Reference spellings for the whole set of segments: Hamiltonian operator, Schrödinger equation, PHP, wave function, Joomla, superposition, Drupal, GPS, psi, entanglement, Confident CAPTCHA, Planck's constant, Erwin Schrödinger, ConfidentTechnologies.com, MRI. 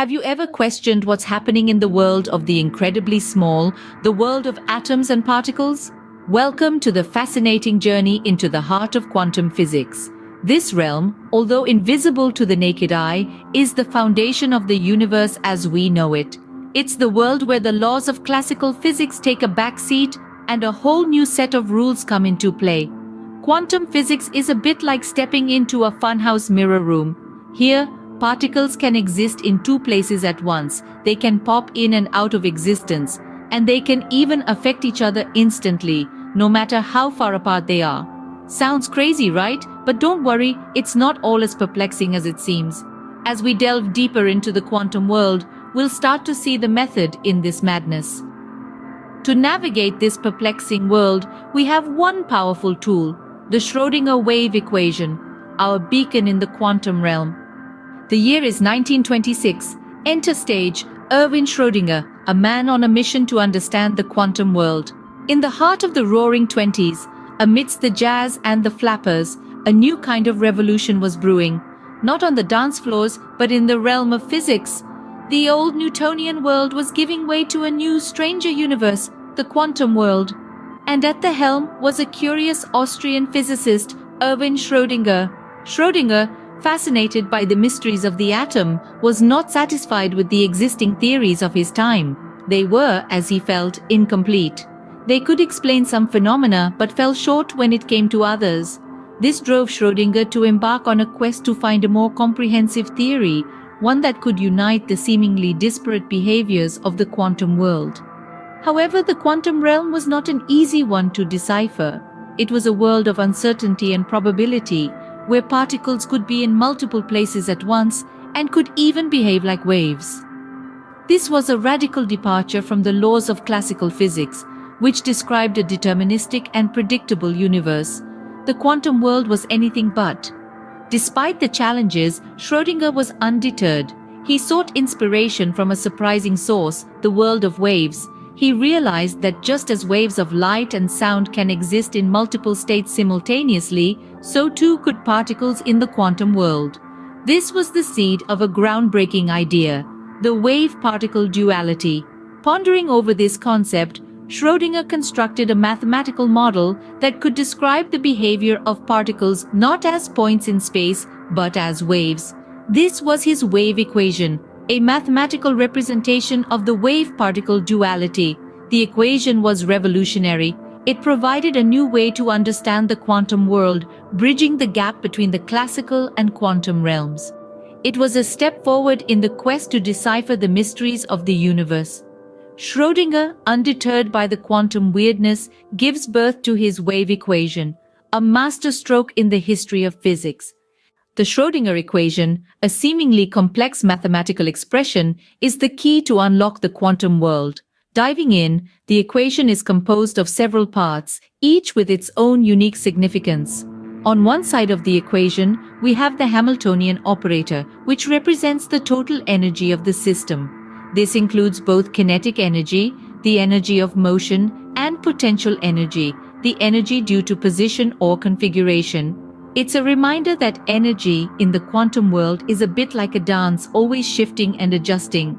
Have you ever questioned what's happening in the world of the incredibly small, the world of atoms and particles? Welcome to the fascinating journey into the heart of quantum physics. This realm, although invisible to the naked eye, is the foundation of the universe as we know it. It's the world where the laws of classical physics take a backseat and a whole new set of rules come into play. Quantum physics is a bit like stepping into a funhouse mirror room. Here, particles can exist in two places at once, they can pop in and out of existence, and they can even affect each other instantly, no matter how far apart they are. Sounds crazy, right? But don't worry, it's not all as perplexing as it seems. As we delve deeper into the quantum world, we'll start to see the method in this madness. To navigate this perplexing world, we have one powerful tool, the Schrödinger wave equation, our beacon in the quantum realm. The year is 1926. Enter stage, Erwin Schrödinger, a man on a mission to understand the quantum world. In the heart of the roaring 20s, amidst the jazz and the flappers, a new kind of revolution was brewing. Not on the dance floors, but in the realm of physics. The old Newtonian world was giving way to a new, stranger universe, the quantum world. And at the helm was a curious Austrian physicist, Erwin Schrödinger. Schrödinger, fascinated by the mysteries of the atom, was not satisfied with the existing theories of his time. They were, as he felt, incomplete. They could explain some phenomena but fell short when it came to others. This drove Schrödinger to embark on a quest to find a more comprehensive theory, one that could unite the seemingly disparate behaviors of the quantum world. However, the quantum realm was not an easy one to decipher. It was a world of uncertainty and probability, where particles could be in multiple places at once and could even behave like waves. This was a radical departure from the laws of classical physics, which described a deterministic and predictable universe. The quantum world was anything but. Despite the challenges, Schrödinger was undeterred. He sought inspiration from a surprising source, the world of waves. He realized that just as waves of light and sound can exist in multiple states simultaneously, so too could particles in the quantum world. This was the seed of a groundbreaking idea, the wave-particle duality. Pondering over this concept, Schrödinger constructed a mathematical model that could describe the behavior of particles not as points in space, but as waves. This was his wave equation, a mathematical representation of the wave-particle duality. The equation was revolutionary. It provided a new way to understand the quantum world, bridging the gap between the classical and quantum realms. It was a step forward in the quest to decipher the mysteries of the universe. Schrödinger, undeterred by the quantum weirdness, gives birth to his wave equation, a masterstroke in the history of physics. The Schrödinger equation, a seemingly complex mathematical expression, is the key to unlock the quantum world. Diving in, the equation is composed of several parts, each with its own unique significance. On one side of the equation, we have the Hamiltonian operator, which represents the total energy of the system. This includes both kinetic energy, the energy of motion, and potential energy, the energy due to position or configuration. It's a reminder that energy in the quantum world is a bit like a dance, always shifting and adjusting.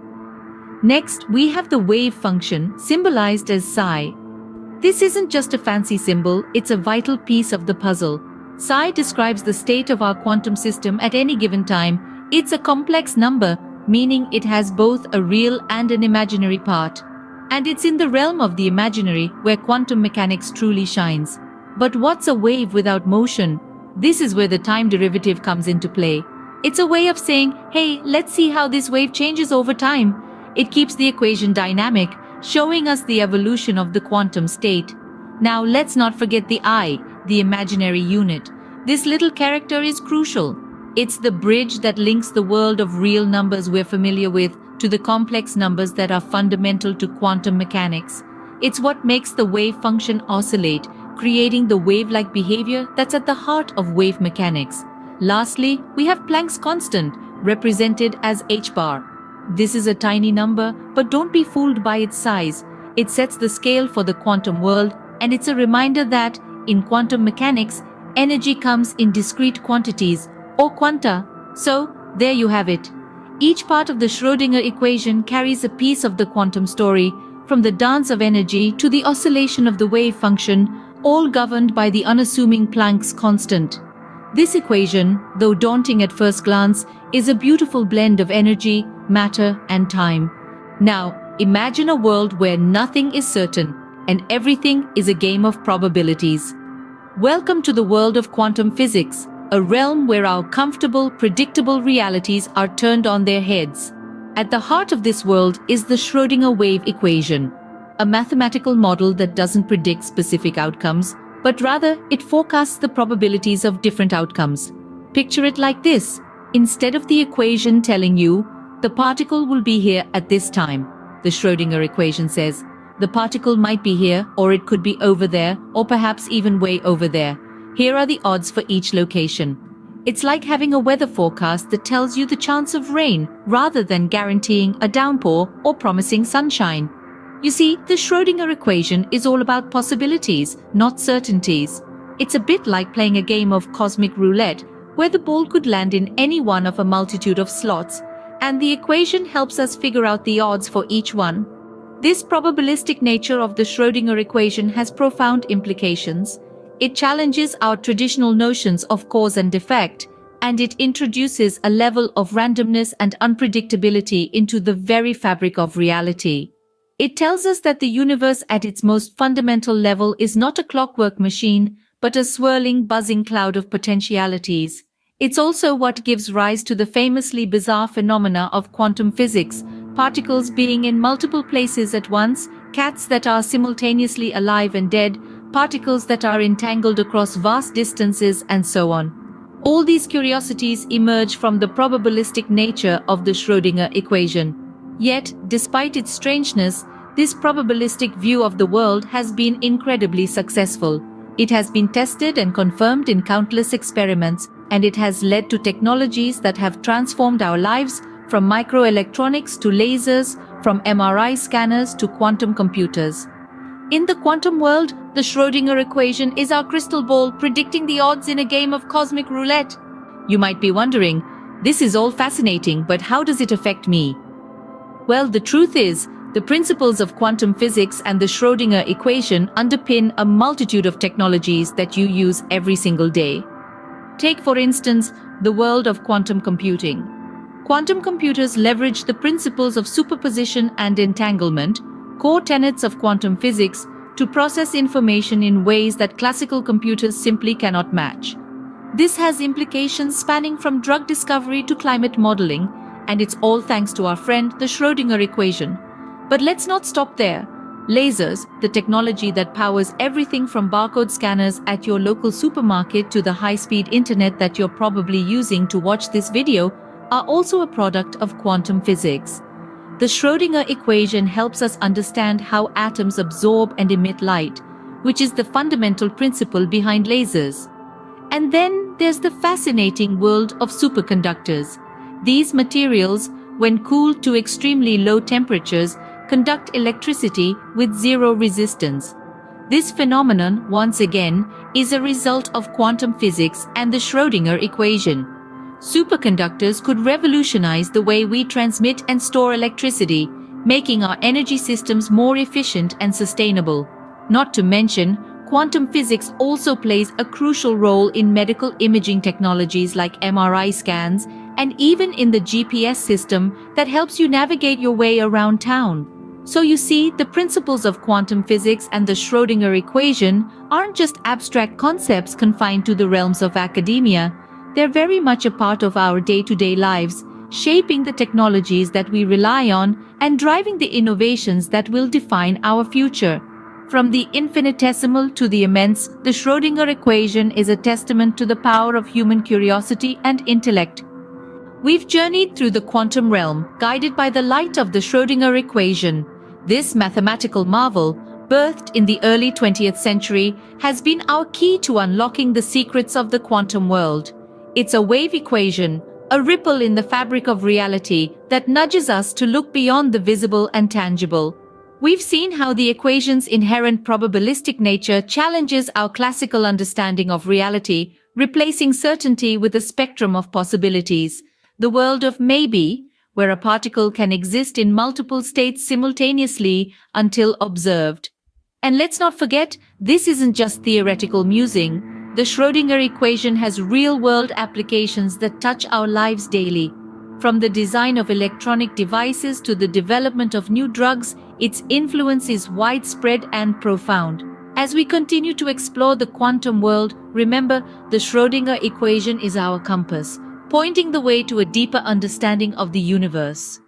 Next, we have the wave function, symbolized as psi. This isn't just a fancy symbol, it's a vital piece of the puzzle. Psi describes the state of our quantum system at any given time. It's a complex number, meaning it has both a real and an imaginary part. And it's in the realm of the imaginary where quantum mechanics truly shines. But what's a wave without motion? This is where the time derivative comes into play. It's a way of saying, hey, let's see how this wave changes over time. It keeps the equation dynamic, showing us the evolution of the quantum state. Now let's not forget the I, the imaginary unit. This little character is crucial. It's the bridge that links the world of real numbers we're familiar with to the complex numbers that are fundamental to quantum mechanics. It's what makes the wave function oscillate, creating the wave-like behavior that's at the heart of wave mechanics. Lastly, we have Planck's constant, represented as h-bar. This is a tiny number, but don't be fooled by its size. It sets the scale for the quantum world, and it's a reminder that, in quantum mechanics, energy comes in discrete quantities, or quanta. So, there you have it. Each part of the Schrödinger equation carries a piece of the quantum story, from the dance of energy to the oscillation of the wave function, all governed by the unassuming Planck's constant. This equation, though daunting at first glance, is a beautiful blend of energy, matter, and time. Now, imagine a world where nothing is certain, and everything is a game of probabilities. Welcome to the world of quantum physics, a realm where our comfortable, predictable realities are turned on their heads. At the heart of this world is the Schrödinger wave equation, a mathematical model that doesn't predict specific outcomes, but rather it forecasts the probabilities of different outcomes. Picture it like this. Instead of the equation telling you, the particle will be here at this time, the Schrödinger equation says, the particle might be here, or it could be over there, or perhaps even way over there. Here are the odds for each location. It's like having a weather forecast that tells you the chance of rain rather than guaranteeing a downpour or promising sunshine. You see, the Schrödinger equation is all about possibilities, not certainties. It's a bit like playing a game of cosmic roulette where the ball could land in any one of a multitude of slots, and the equation helps us figure out the odds for each one. This probabilistic nature of the Schrödinger equation has profound implications. It challenges our traditional notions of cause and effect, and it introduces a level of randomness and unpredictability into the very fabric of reality. It tells us that the universe at its most fundamental level is not a clockwork machine, but a swirling, buzzing cloud of potentialities. It's also what gives rise to the famously bizarre phenomena of quantum physics, particles being in multiple places at once, cats that are simultaneously alive and dead, particles that are entangled across vast distances, and so on. All these curiosities emerge from the probabilistic nature of the Schrödinger equation. Yet, despite its strangeness, this probabilistic view of the world has been incredibly successful. It has been tested and confirmed in countless experiments, and it has led to technologies that have transformed our lives, from microelectronics to lasers, from MRI scanners to quantum computers. In the quantum world, the Schrödinger equation is our crystal ball predicting the odds in a game of cosmic roulette. You might be wondering, this is all fascinating, but how does it affect me? Well, the truth is, the principles of quantum physics and the Schrödinger equation underpin a multitude of technologies that you use every single day. Take, for instance, the world of quantum computing. Quantum computers leverage the principles of superposition and entanglement, core tenets of quantum physics, to process information in ways that classical computers simply cannot match. This has implications spanning from drug discovery to climate modeling, and it's all thanks to our friend, the Schrödinger equation. But let's not stop there. Lasers, the technology that powers everything from barcode scanners at your local supermarket to the high-speed internet that you're probably using to watch this video, are also a product of quantum physics. The Schrödinger equation helps us understand how atoms absorb and emit light, which is the fundamental principle behind lasers. And then there's the fascinating world of superconductors. These materials, when cooled to extremely low temperatures, conduct electricity with zero resistance. This phenomenon, once again, is a result of quantum physics and the Schrödinger equation. Superconductors could revolutionize the way we transmit and store electricity, making our energy systems more efficient and sustainable. Not to mention, quantum physics also plays a crucial role in medical imaging technologies like MRI scans, and even in the GPS system that helps you navigate your way around town. So you see, the principles of quantum physics and the Schrödinger equation aren't just abstract concepts confined to the realms of academia. They're very much a part of our day-to-day lives, shaping the technologies that we rely on and driving the innovations that will define our future. From the infinitesimal to the immense, the Schrödinger equation is a testament to the power of human curiosity and intellect. We've journeyed through the quantum realm, guided by the light of the Schrödinger equation. This mathematical marvel, birthed in the early 20th century, has been our key to unlocking the secrets of the quantum world. It's a wave equation, a ripple in the fabric of reality that nudges us to look beyond the visible and tangible. We've seen how the equation's inherent probabilistic nature challenges our classical understanding of reality, replacing certainty with a spectrum of possibilities. The world of maybe, where a particle can exist in multiple states simultaneously until observed. And let's not forget, this isn't just theoretical musing. The Schrödinger equation has real-world applications that touch our lives daily. From the design of electronic devices to the development of new drugs, its influence is widespread and profound. As we continue to explore the quantum world, remember, the Schrödinger equation is our compass, pointing the way to a deeper understanding of the universe.